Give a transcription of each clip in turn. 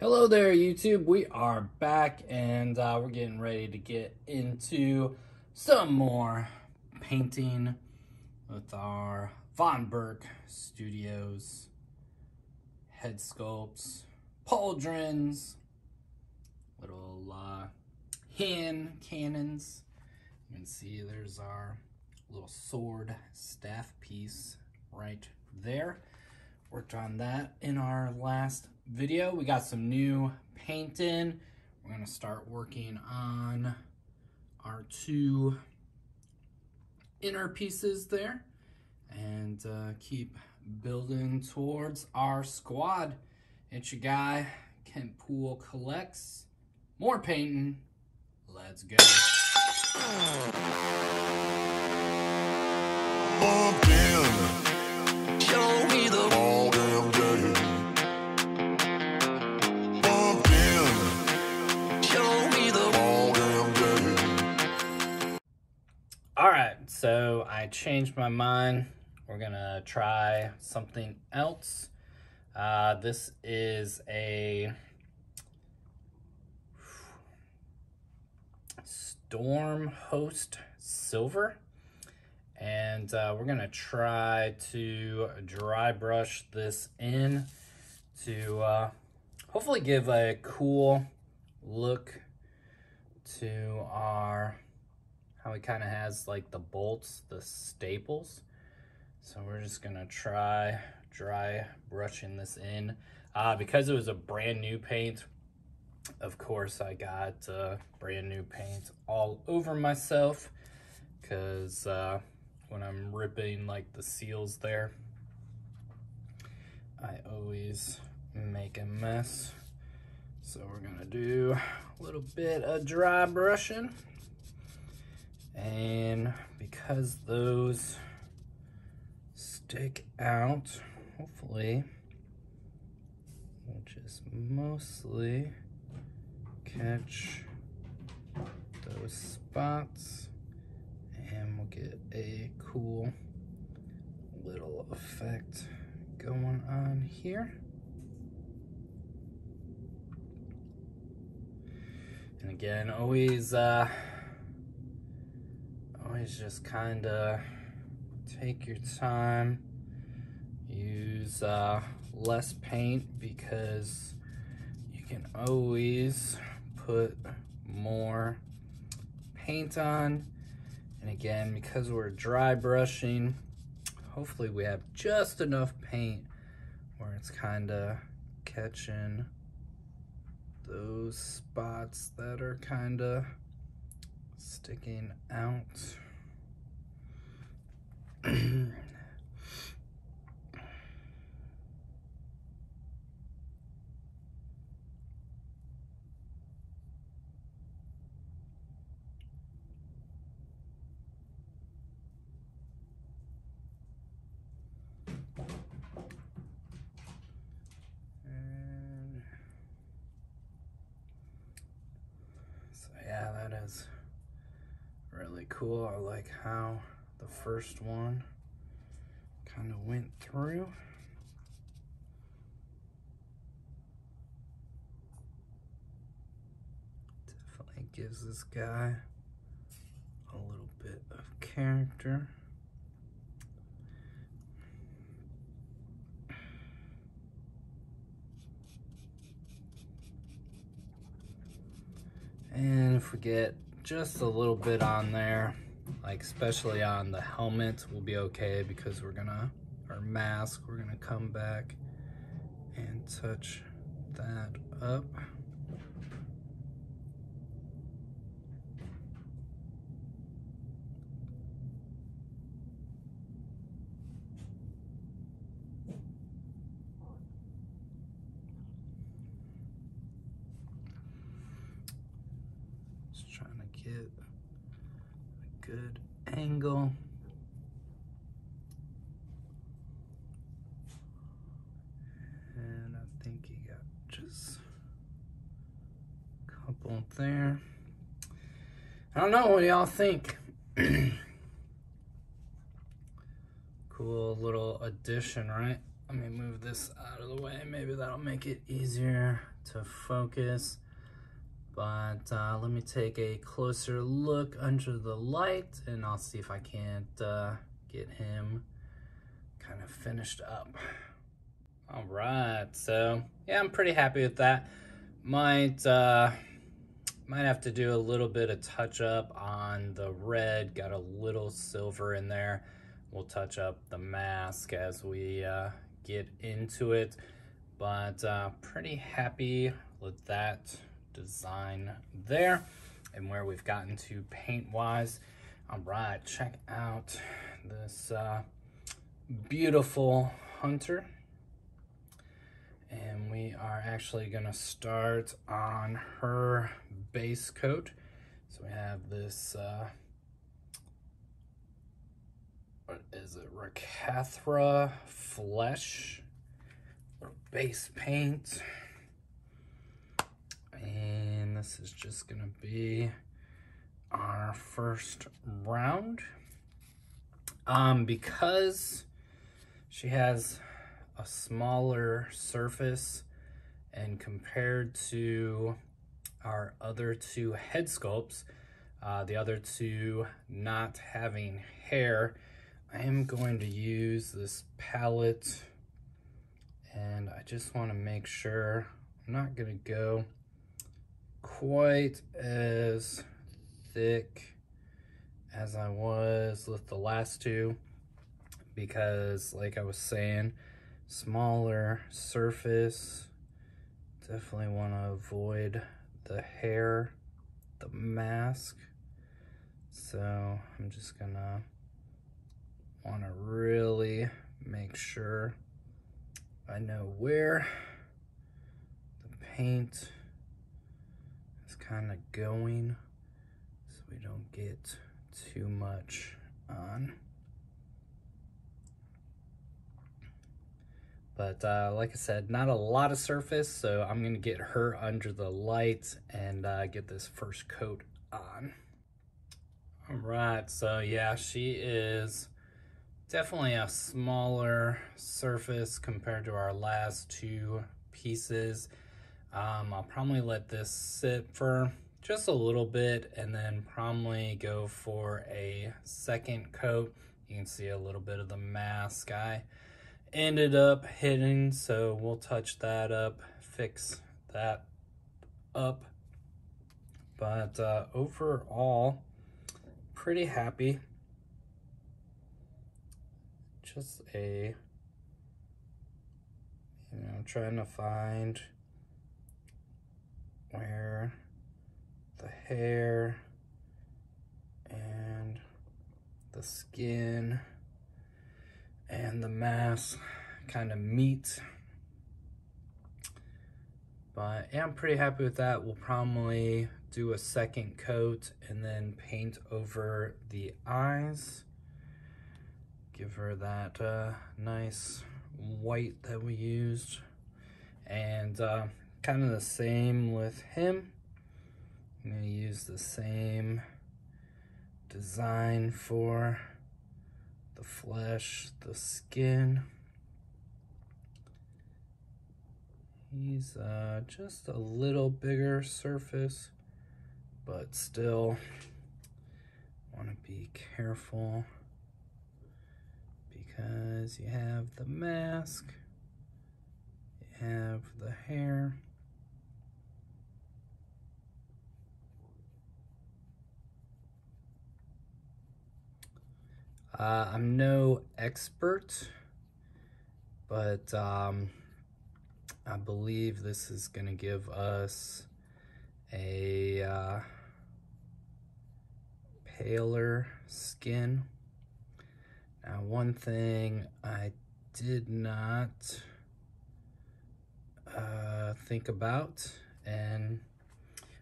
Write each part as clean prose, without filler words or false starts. Hello there, YouTube. We are back and we're getting ready to get into some more painting with our Von Burke Studios head sculpts, pauldrons, little hand cannons. You can see there's our little sword staff piece right there. Worked on that in our last video. We got some new paint in. We're gonna start working on our two inner pieces there and keep building towards our squad. It's your guy, Kentpool Collects. More painting, let's go. Show me the ball. So I changed my mind. We're gonna try something else. This is a Storm Host Silver. And we're gonna try to dry brush this in to hopefully give a cool look to our it kind of has like the bolts, the staples. So we're just gonna try dry brushing this in. Because it was a brand new paint, of course I got brand new paint all over myself, because when I'm ripping like the seals there, I always make a mess. So we're gonna do a little bit of dry brushing. And because those stick out, hopefully, we'll just mostly catch those spots and we'll get a cool little effect going on here. And again, always, just kind of take your time, use less paint, because you can always put more paint on. And again, because we're dry brushing, hopefully we have just enough paint where it's kind of catching those spots that are kind of sticking out. And so yeah, that is really cool. I like how the first one kind of went through. Definitely gives this guy a little bit of character. And if we get just a little bit on there, like especially on the helmet, will be okay, because we're gonna, our mask, we're gonna come back and touch that up. Just trying to get good angle. And I think you got just a couple there. I don't know, what do y'all think? Cool little addition, right? Let me move this out of the way. Maybe that'll make it easier to focus. But let me take a closer look under the light, and I'll see if I can't get him kind of finished up. All right, so yeah, I'm pretty happy with that. Might have to do a little bit of touch up on the red. Got a little silver in there. We'll touch up the mask as we get into it, but pretty happy with that design there and where we've gotten to paint wise. All right, check out this beautiful hunter. And we are actually gonna start on her base coat. So we have this, what is it, Rakarth Flesh, or base paint. And this is just gonna be our first round. Because she has a smaller surface and compared to our other two head sculpts, the other two not having hair, I am going to use this palette, and I just want to make sure I'm not gonna go quite as thick as I was with the last two, because like I was saying, smaller surface, definitely want to avoid the hair, the mask. So I'm just gonna want to really make sure I know where the paint is kind of going so we don't get too much on. But like I said, not a lot of surface, so I'm gonna get her under the light and get this first coat on. All right, so yeah, she is definitely a smaller surface compared to our last two pieces. I'll probably let this sit for just a little bit and then probably go for a second coat. You can see a little bit of the mask guy ended up hidden, so we'll touch that up, fix that up. But overall, pretty happy. Just a, you know, trying to find where the hair and the skin and the mask kind of meet. But yeah, I'm pretty happy with that. We'll probably do a second coat and then paint over the eyes. Give her that nice white that we used. And kind of the same with him. I'm gonna use the same design for the flesh, the skin. He's just a little bigger surface, but still want to be careful because you have the mask, you have the hair. I'm no expert, but I believe this is going to give us a paler skin. Now, one thing I did not think about, and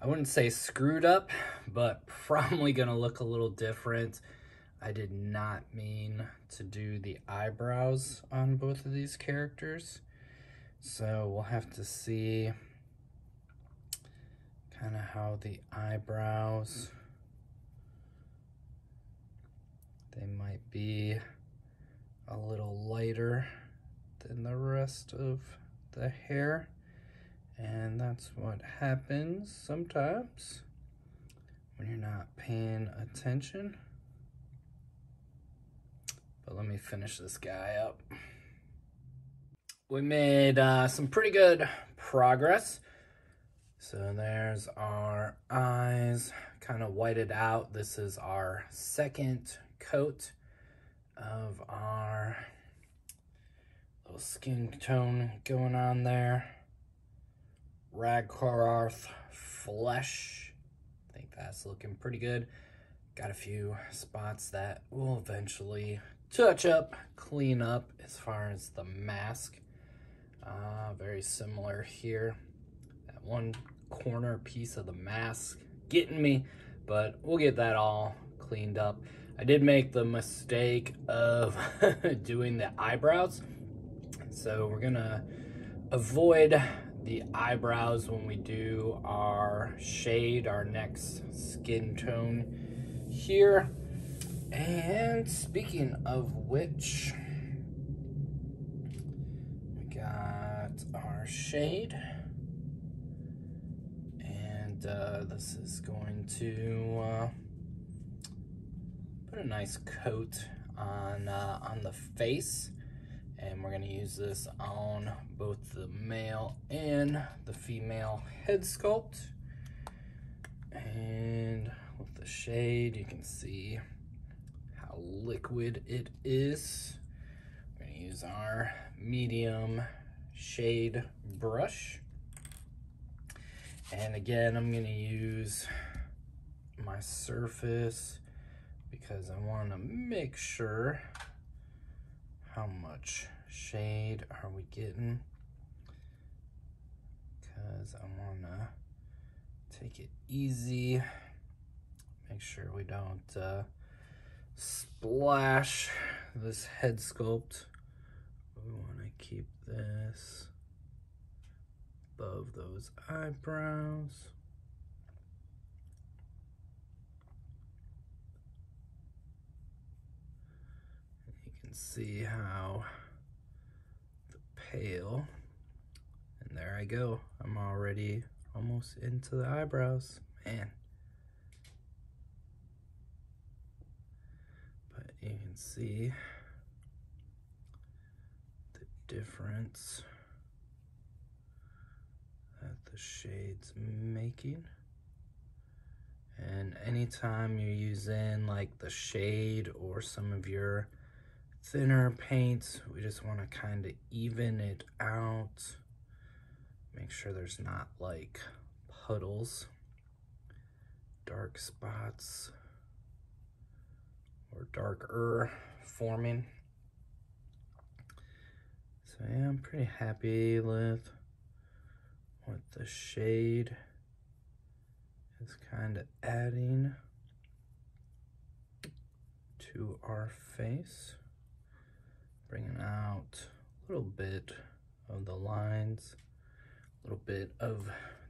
I wouldn't say screwed up, but probably going to look a little different. I did not mean to do the eyebrows on both of these characters. So we'll have to see kind of how the eyebrows, they might be a little lighter than the rest of the hair, and that's what happens sometimes when you're not paying attention. But let me finish this guy up. We made some pretty good progress. So there's our eyes kind of whited out. This is our second coat of our little skin tone going on there. Rakarth Flesh. I think that's looking pretty good. Got a few spots that we'll eventually touch up, clean up as far as the mask. Very similar here. That one corner piece of the mask getting me, but we'll get that all cleaned up. I did make the mistake of doing the eyebrows, so we're gonna avoid the eyebrows when we do our shade, our next skin tone here. And speaking of which, we got our shade, and this is going to put a nice coat on the face. And we're gonna use this on both the male and the female head sculpt. And with the shade, you can see how liquid it is. We're gonna use our medium shade brush. And again, I'm gonna use my surface because I wanna make sure how much shade are we getting, because I want to take it easy, make sure we don't splash this head sculpt. We want to keep this above those eyebrows. See how the pale, and there I go, I'm already almost into the eyebrows, man. But you can see the difference that the shade's making. And anytime you're using like the shade or some of your thinner paints, we just want to kind of even it out, make sure there's not like puddles, dark spots, or darker forming. So yeah, I'm pretty happy with what the shade is kind of adding to our face. Bringing out a little bit of the lines, a little bit of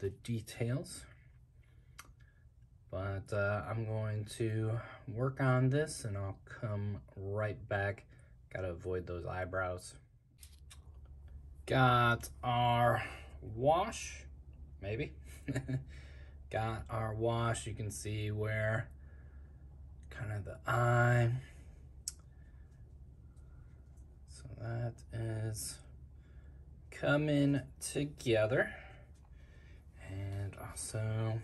the details. But I'm going to work on this and I'll come right back. Gotta avoid those eyebrows. Got our wash, maybe. Got our wash, you can see where kind of the eye. That is coming together, and also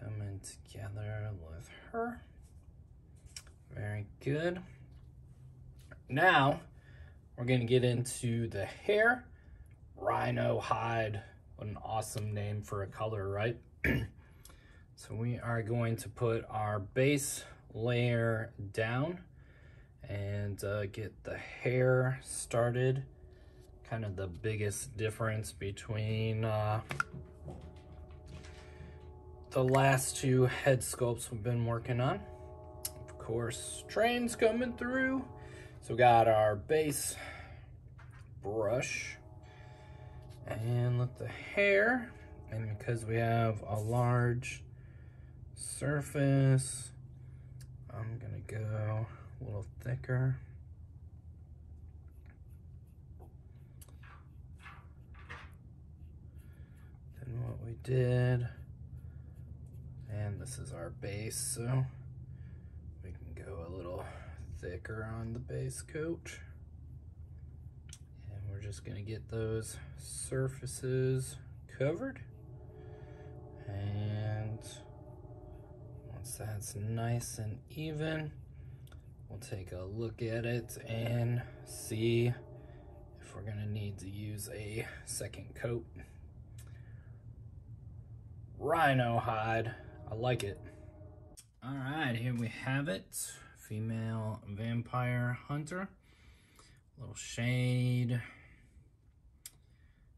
coming together with her. Very good. Now we're going to get into the hair. Rhino Hide. What an awesome name for a color, right? So we are going to put our base layer down and get the hair started. Kind of the biggest difference between the last two head sculpts we've been working on. Of course, trains coming through. So we got our base brush and let the hair, and because we have a large surface, I'm gonna go a little thicker. we did. And this is our base, so we can go a little thicker on the base coat. And we're just gonna get those surfaces covered. And once that's nice and even, we'll take a look at it and see if we're gonna need to use a second coat. Rhino hide, I like it. All right, here we have it. Female vampire hunter. A little shade.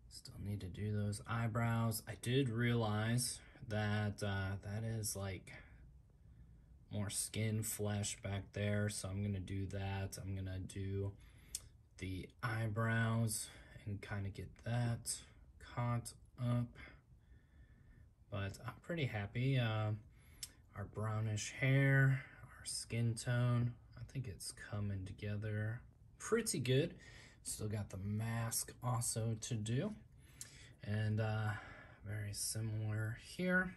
Still need to do those eyebrows. I did realize that that is like more skin flesh back there, so I'm gonna do that. I'm gonna do the eyebrows and kind of get that caught up. But I'm pretty happy. Our brownish hair, our skin tone, I think it's coming together pretty good. Still got the mask also to do. And very similar here.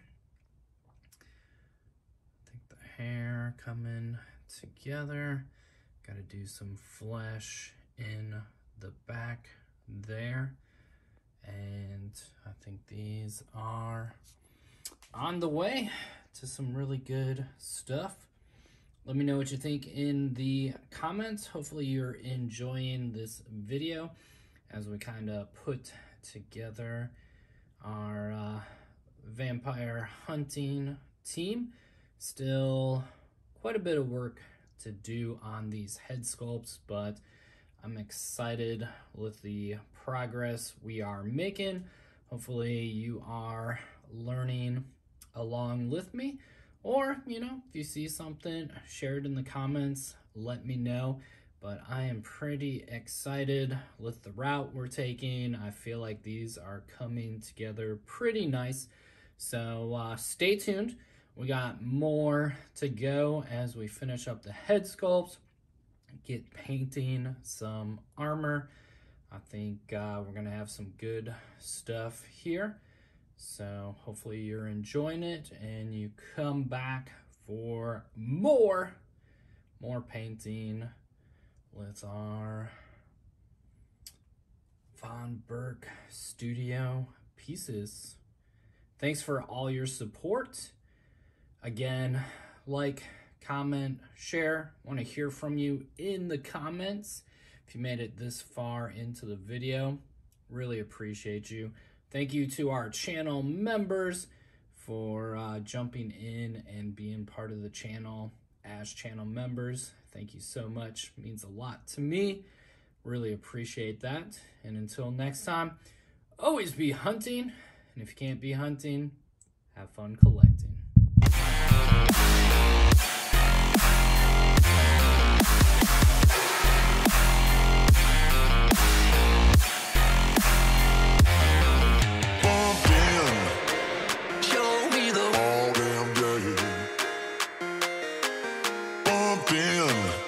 I think the hair coming together. Gotta do some flesh in the back there. And I think these are on the way to some really good stuff. Let me know what you think in the comments. Hopefully you're enjoying this video as we kind of put together our vampire hunting team. Still quite a bit of work to do on these head sculpts, but I'm excited with the progress we are making. Hopefully you are learning along with me, or you know, if you see something, share it in the comments, let me know. But I am pretty excited with the route we're taking. I feel like these are coming together pretty nice. So stay tuned. We got more to go as we finish up the head sculpts, get painting some armor. I think we're gonna have some good stuff here. So hopefully you're enjoying it and you come back for more painting with our Von Burke Studio pieces. Thanks for all your support. Again, like, comment, share. I want to hear from you in the comments. If you made it this far into the video, really appreciate you. Thank you to our channel members for jumping in and being part of the channel as channel members. Thank you so much. It means a lot to me. Really appreciate that. And until next time, always be hunting. And if you can't be hunting, have fun collecting. Damn.